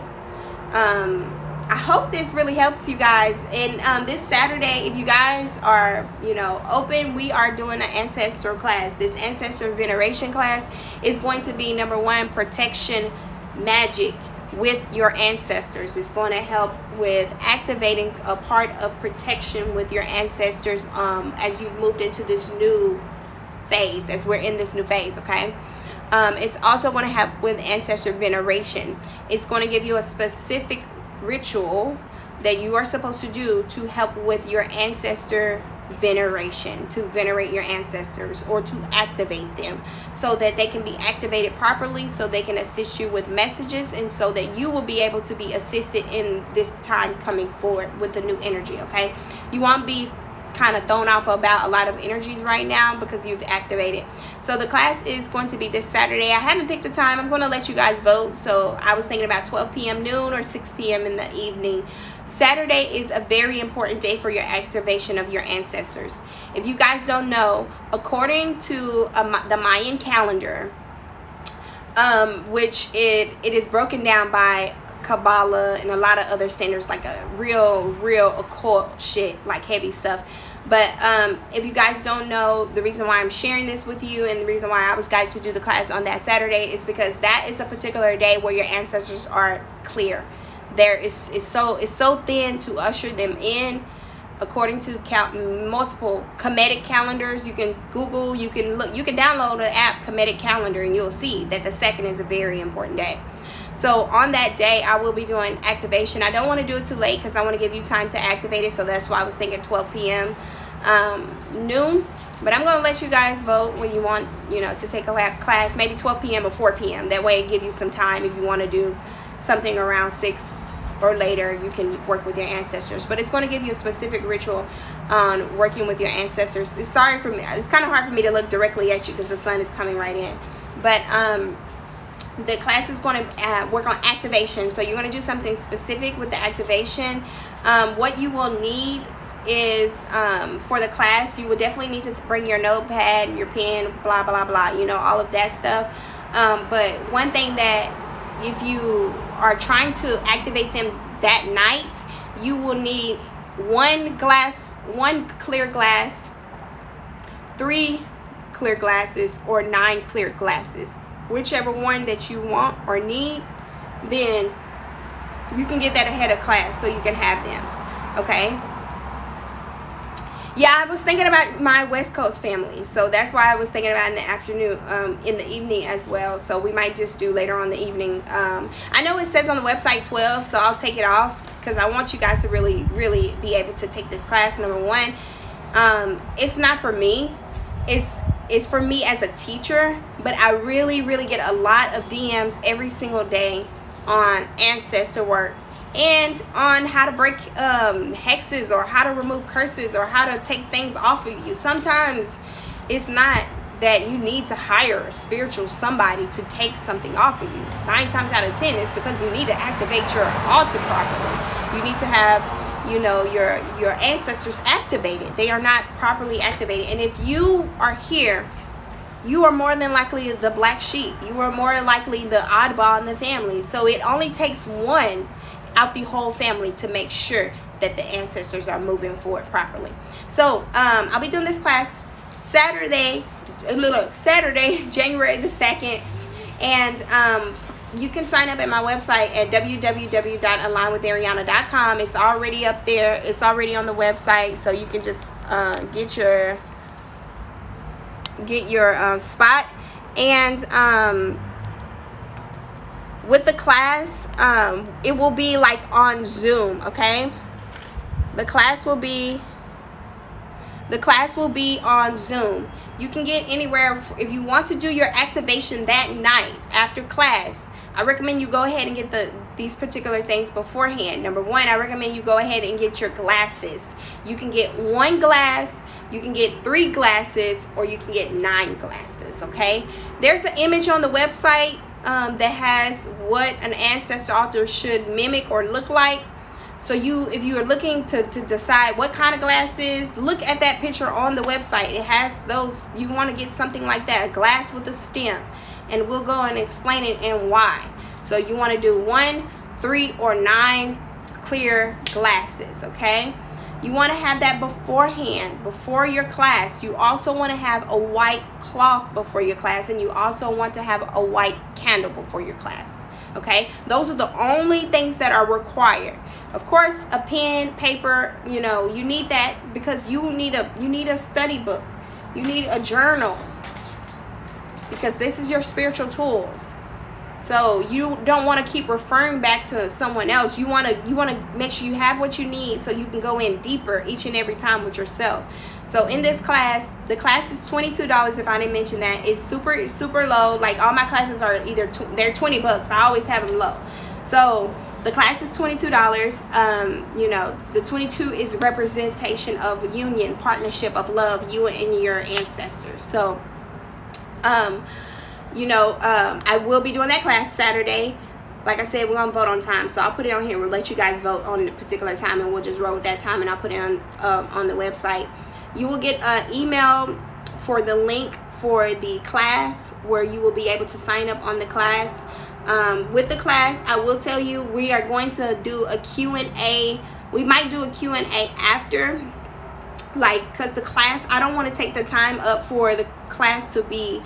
um I hope this really helps you guys. And um this Saturday, if you guys are, you know, open, we are doing an ancestral class. This ancestor veneration class is going to be number one, protection magic with your ancestors. It's going to help with activating a part of protection with your ancestors um as you've moved into this new phase, as we're in this new phase. Okay, um it's also going to help with ancestor veneration. It's going to give you a specific ritual that you are supposed to do to help with your ancestor veneration, to venerate your ancestors or to activate them, so that they can be activated properly, so they can assist you with messages, and so that you will be able to be assisted in this time coming forward with the new energy. Okay, you won't be kind of thrown off about a lot of energies right now because you've activated. So the class is going to be this Saturday. I haven't picked a time. I'm going to let you guys vote. So I was thinking about twelve p m noon or six p m in the evening. Saturday is a very important day for your activation of your ancestors. If you guys don't know, according to a, the Mayan calendar, um, which it, it is broken down by Kabbalah and a lot of other standards, like a real real occult shit, like heavy stuff. But um if you guys don't know, the reason why I'm sharing this with you and the reason why I was guided to do the class on that Saturday is because that is a particular day where your ancestors are clear. There is it's so it's so thin to usher them in, according to count multiple Kemetic calendars. You can Google, you can look, you can download the app Kemetic Calendar, and you'll see that the second is a very important day. So on that day, I will be doing activation. I don't want to do it too late because I want to give you time to activate it. So that's why I was thinking twelve p m um, noon. But I'm going to let you guys vote when you want, you know, to take a lab class. Maybe twelve p m or four p m That way it gives you some time. If you want to do something around six or later, you can work with your ancestors. But it's going to give you a specific ritual on working with your ancestors. It's sorry for me. It's kind of hard for me to look directly at you because the sun is coming right in. But um. the class is going to uh, work on activation. So you're going to do something specific with the activation. Um, what you will need is um, for the class, you will definitely need to bring your notepad, your pen, blah, blah, blah, you know, all of that stuff. Um, but one thing that if you are trying to activate them that night, you will need one glass, one clear glass, three clear glasses, or nine clear glasses. Whichever one that you want or need, then you can get that ahead of class so you can have them. Okay, yeah, I was thinking about my West Coast family, so that's why I was thinking about in the afternoon, um in the evening as well. So we might just do later on the evening. um I know it says on the website twelve, so I'll take it off because I want you guys to really really be able to take this class. Number one, um it's not for me, it's It's for me as a teacher, but I really really get a lot of D Ms every single day on ancestor work and on how to break um, hexes, or how to remove curses, or how to take things off of you. Sometimes it's not that you need to hire a spiritual somebody to take something off of you. Nine times out of ten, it's because you need to activate your altar properly. You need to have, you know, your your ancestors activated. They are not properly activated. And if you are here, you are more than likely the black sheep. You are more likely the oddball in the family. So it only takes one out the whole family to make sure that the ancestors are moving forward properly. So um I'll be doing this class Saturday, a little Saturday, January the second. And um you can sign up at my website at w w w dot align with ariana dot com. It's already up there. It's already on the website, so you can just uh, get your get your um, spot. And um, with the class, um, it will be like on Zoom. Okay, the class will be the class will be on Zoom. You can get anywhere. If you want to do your activation that night after class, I recommend you go ahead and get the these particular things beforehand. Number one, I recommend you go ahead and get your glasses. You can get one glass, you can get three glasses, or you can get nine glasses. Okay, there's an image on the website um, that has what an ancestor altar should mimic or look like. So you, if you are looking to, to decide what kind of glasses, look at that picture on the website. It has those. You want to get something like that, a glass with a stem. And we'll go and explain it and why. So you want to do one, three, or nine clear glasses, okay? You want to have that beforehand, before your class. You also want to have a white cloth before your class, and you also want to have a white candle before your class, okay? Those are the only things that are required. Of course, a pen, paper, you know, you need that because you need a you need a study book. You need a journal because this is your spiritual tools. So you don't want to keep referring back to someone else. You want to you want to make sure you have what you need so you can go in deeper each and every time with yourself. So in this class, the class is twenty-two dollars. If I didn't mention that, it's super it's super low. Like all my classes are either tw they're twenty bucks. I always have them low. So the class is twenty-two dollars. Um, you know, the twenty-two is a representation of union, partnership of love, you and your ancestors. So, um. You know, um, I will be doing that class Saturday. Like I said, we're going to vote on time. So I'll put it on here. We'll let you guys vote on a particular time, and we'll just roll with that time, and I'll put it on, uh, on the website. You will get an email for the link for the class where you will be able to sign up on the class. Um, with the class, I will tell you, we are going to do a Q and A. We might do a Q and A after. Like, because the class, I don't want to take the time up for the class to be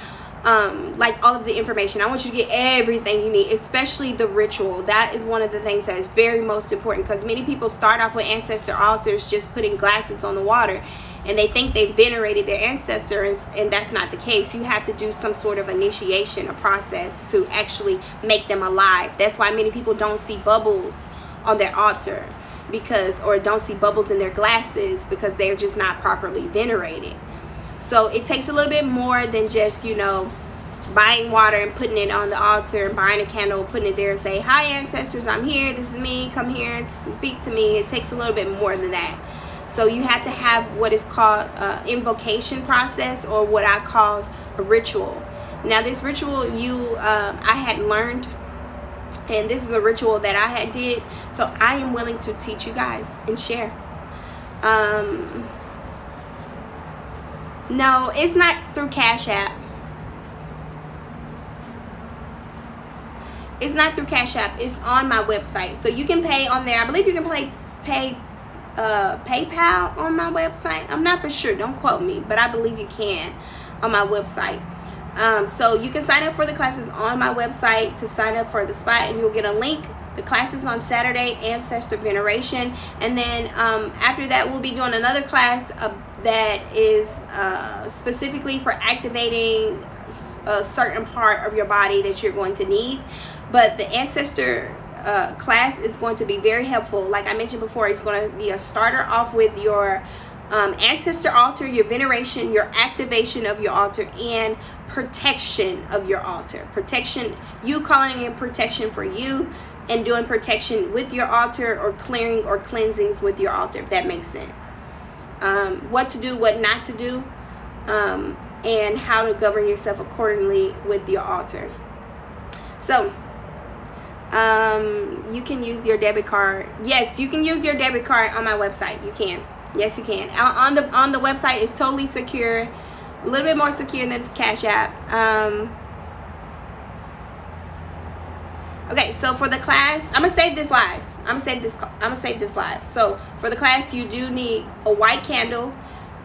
um like all of the information. I want you to get everything you need, especially the ritual. That is one of the things that is very most important, because many people start off with ancestor altars just putting glasses on the water, and they think they venerated their ancestors, and that's not the case. You have to do some sort of initiation, a process to actually make them alive. That's why many people don't see bubbles on their altar, because or don't see bubbles in their glasses, because they're just not properly venerated. So it takes a little bit more than just, you know, buying water and putting it on the altar and buying a candle, putting it there and say, hi ancestors, I'm here, this is me, come here and speak to me. It takes a little bit more than that. So you have to have what is called uh, invocation process, or what I call a ritual. Now this ritual you, uh, I had learned, and this is a ritual that I had did. So I am willing to teach you guys and share. Um, No, it's not through Cash App. It's not through Cash App. It's on my website. So you can pay on there. I believe you can pay, pay uh, PayPal on my website. I'm not for sure. Don't quote me. But I believe you can on my website. Um, so you can sign up for the classes on my website to sign up for the spot. And you'll get a link. The class is on Saturday, Ancestor Veneration. And then um, after that, we'll be doing another class uh, that is uh, specifically for activating a certain part of your body that you're going to need. But the Ancestor uh, class is going to be very helpful. Like I mentioned before, it's going to be a starter off with your um, ancestor altar, your veneration, your activation of your altar, and protection of your altar. Protection, you calling in protection for you, and doing protection with your altar, or clearing or cleansings with your altar, if that makes sense. Um, what to do, what not to do, um, and how to govern yourself accordingly with your altar. So um, you can use your debit card. Yes, you can use your debit card on my website. You can. Yes, you can. On the on the website, it's totally secure, a little bit more secure than Cash App. Um, Okay, so for the class, I'm gonna save this live. I'm gonna save this. I'm gonna save this live. So for the class, you do need a white candle.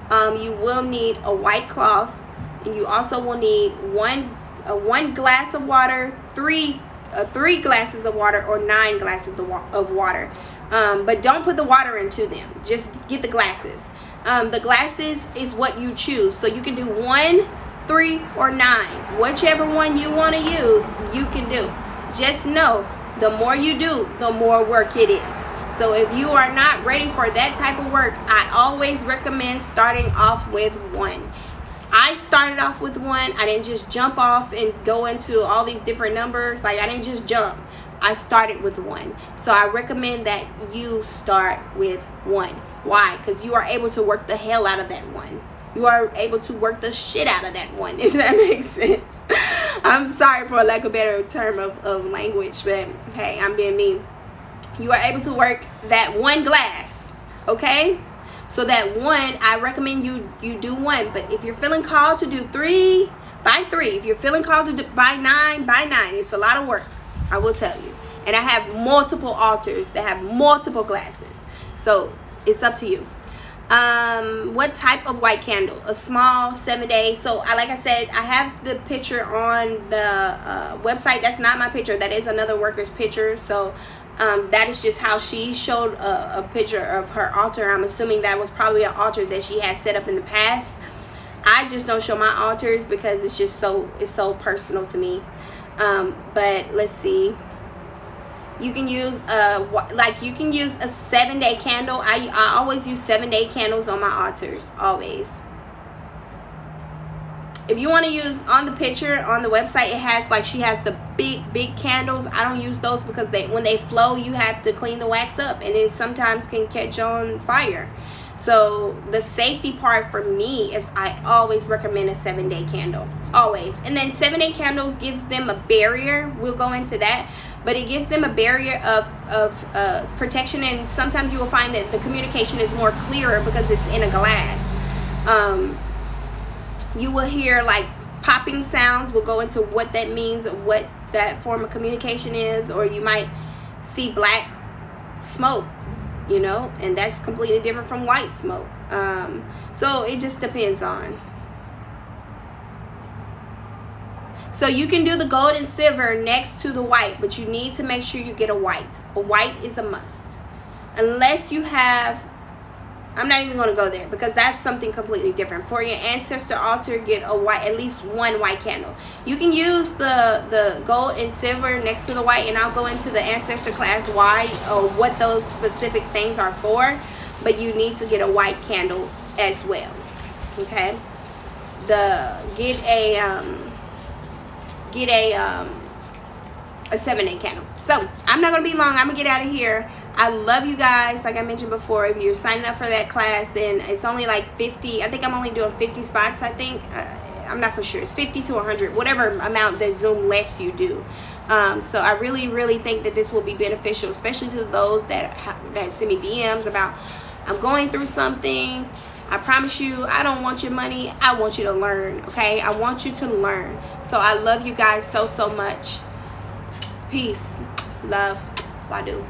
Um, you will need a white cloth, and you also will need one, uh, one glass of water, three, uh, three glasses of water, or nine glasses of water. Um, but don't put the water into them. Just get the glasses. Um, the glasses is what you choose. So you can do one, three, or nine. Whichever one you want to use, you can do. Just know, the more you do, the more work it is. So if you are not ready for that type of work, I always recommend starting off with one. I started off with one. I didn't just jump off and go into all these different numbers. Like, I didn't just jump. I started with one. So I recommend that you start with one. Why? Because you are able to work the hell out of that one. You are able to work the shit out of that one, if that makes sense. I'm sorry for lack of a better term of, of language, but hey, I'm being mean. you are able to work that one glass, okay? So that one, I recommend you you do one. But if you're feeling called to do three, by three. If you're feeling called to do by nine, by nine. It's a lot of work, I will tell you. And I have multiple altars that have multiple glasses. So it's up to you. Um, what type of white candle? A small seven day. So I, like I said, I have the picture on the uh, website. That's not my picture. That is another worker's picture. So um, that is just how she showed a, a picture of her altar. I'm assuming that was probably an altar that she had set up in the past. I just don't show my altars because it's just so, it's so personal to me. Um, but let's see. You can use a, like you can use a seven day candle. I, I always use seven day candles on my altars, always. If you want to use on the picture on the website, it has like she has the big big candles. I don't use those because they when they flow, you have to clean the wax up and it sometimes can catch on fire. So the safety part for me is I always recommend a seven day candle, always. And then seven day candles gives them a barrier. We'll go into that. But it gives them a barrier of, of uh, protection, and sometimes you will find that the communication is more clearer because it's in a glass. Um, you will hear like popping sounds. We'll go into what that means, what that form of communication is, or you might see black smoke, you know, and that's completely different from white smoke. Um, so it just depends on. So you can do the gold and silver next to the white, but you need to make sure you get a white. A white is a must. Unless you have, I'm not even going to go there because that's something completely different. For your ancestor altar, get a white, at least one white candle. You can use the, the gold and silver next to the white, and I'll go into the ancestor class why or what those specific things are for, but you need to get a white candle as well, okay? The, get a... Um, get a um a seven day candle. So I'm not gonna be long. I'm gonna get out of here. I love you guys. Like I mentioned before, if you're signing up for that class, then it's only like fifty. I think I'm only doing fifty spots. I think uh, I'm not for sure. It's fifty to a hundred, whatever amount that Zoom lets you do. Um, so I really, really think that this will be beneficial, especially to those that that send me D Ms about I'm going through something. I promise you, I don't want your money. I want you to learn, okay? I want you to learn. So I love you guys so, so much. Peace, love, Badu.